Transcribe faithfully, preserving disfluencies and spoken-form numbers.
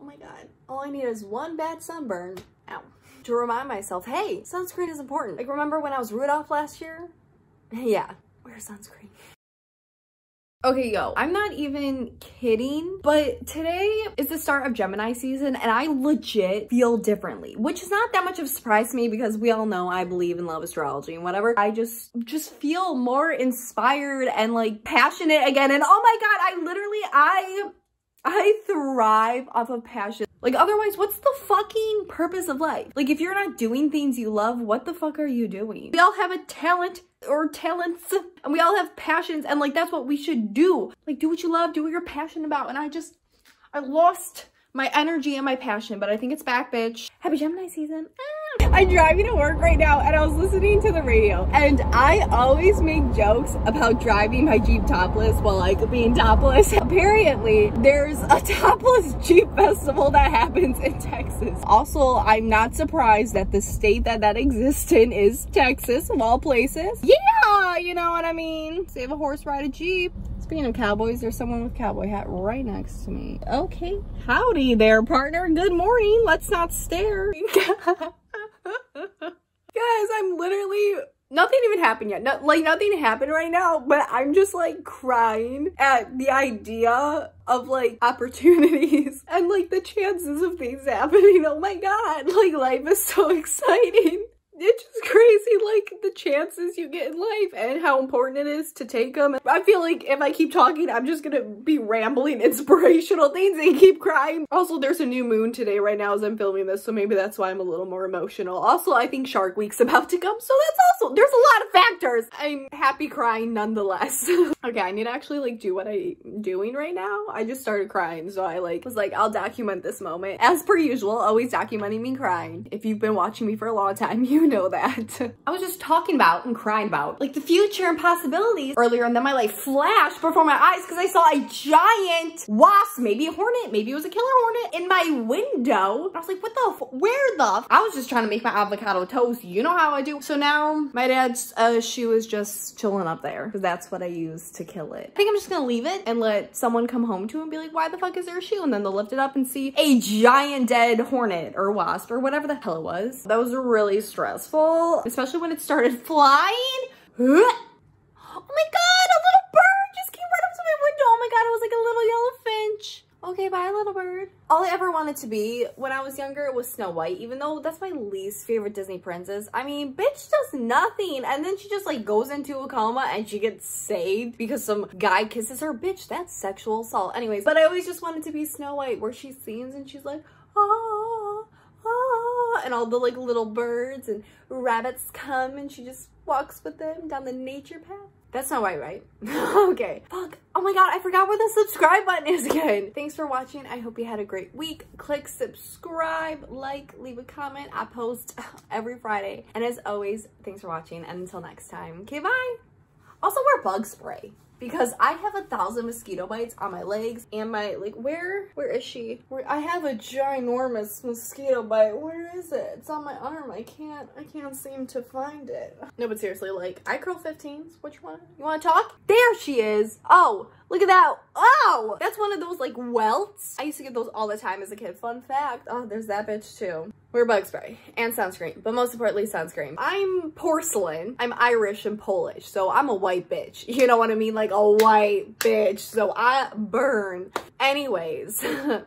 Oh my God. All I need is one bad sunburn, ow, to remind myself, hey, sunscreen is important. Like, remember when I was Rudolph last year? Yeah, wear sunscreen. Okay, yo, I'm not even kidding, but today is the start of Gemini season and I legit feel differently, which is not that much of a surprise to me because we all know I believe in love astrology and whatever. I just, just feel more inspired and like passionate again. And oh my God, I literally, I, I thrive off of passion. Like otherwise, what's the fucking purpose of life? Like if you're not doing things you love, what the fuck are you doing? We all have a talent or talents and we all have passions, and like that's what we should do. Like do what you love, do what you're passionate about. And I just, I lost my energy and my passion, but I think it's back, bitch. Happy Gemini season. Ah. I'm driving to work right now and I was listening to the radio, and I always make jokes about driving my Jeep topless while like being topless. Apparently there's a topless Jeep festival that happens in Texas. Also, I'm not surprised that the state that that exists in is Texas, of all places. Yeah, you know what I mean? Save a horse, ride a Jeep. Speaking of cowboys, there's someone with a cowboy hat right next to me. Okay, howdy there, partner. Good morning. Let's not stare. Guys, I'm literally, nothing even happened yet. No, like nothing happened right now, but I'm just like crying at the idea of like opportunities and like the chances of things happening. Oh my God, like life is so exciting. It's just crazy, like, the chances you get in life and how important it is to take them. I feel like if I keep talking, I'm just gonna be rambling inspirational things and keep crying. Also, there's a new moon today right now as I'm filming this, so maybe that's why I'm a little more emotional. Also, I think Shark Week's about to come, so that's also, there's a lot of factors. I'm happy crying nonetheless. Okay, I need to actually, like, do what I'm doing right now. I just started crying, so I, like, was like, I'll document this moment. As per usual, always documenting me crying. If you've been watching me for a long time, you know that. I was just talking about and crying about like the future and possibilities earlier, and then my life flashed before my eyes because I saw a giant wasp, maybe a hornet, maybe it was a killer hornet, in my window. I was like, what the f, where the f, I was just trying to make my avocado toast, you know how I do. So now my dad's uh, shoe is just chilling up there because that's what I use to kill it. I think I'm just gonna leave it and let someone come home to it and be like, why the fuck is there a shoe? And then they'll lift it up and see a giant dead hornet or wasp or whatever the hell it was. That was really stressful. Especially when it started flying. Oh my God, a little bird just came right up to my window. Oh my God, it was like a little yellow finch. Okay, bye little bird. All I ever wanted to be when I was younger was Snow White, even though that's my least favorite Disney princess. I mean, bitch does nothing and then she just like goes into a coma and she gets saved because some guy kisses her. Bitch, that's sexual assault. Anyways, but I always just wanted to be Snow White, where she sings and she's like, oh, oh, and all the like little birds and rabbits come and she just walks with them down the nature path. That's not why, right? Okay. Fuck. Oh my God, I forgot where the subscribe button is again. Thanks for watching. I hope you had a great week. Click subscribe, like, leave a comment. I post every Friday. And as always, thanks for watching. And until next time, okay, bye. Also wear bug spray because I have a thousand mosquito bites on my legs and my, like, where, where is she? Where, I have a ginormous mosquito bite. Where is it? It's on my arm. I can't, I can't seem to find it. No, but seriously, like, I curl fifteens. What you want? You want to talk? There she is. Oh, look at that. Oh, that's one of those, like, welts. I used to get those all the time as a kid. Fun fact. Oh, there's that bitch too. Wear bug spray and sunscreen, but most importantly, sunscreen. I'm porcelain. I'm Irish and Polish, so I'm a white bitch. You know what I mean? Like a white bitch, so I burn. Anyways.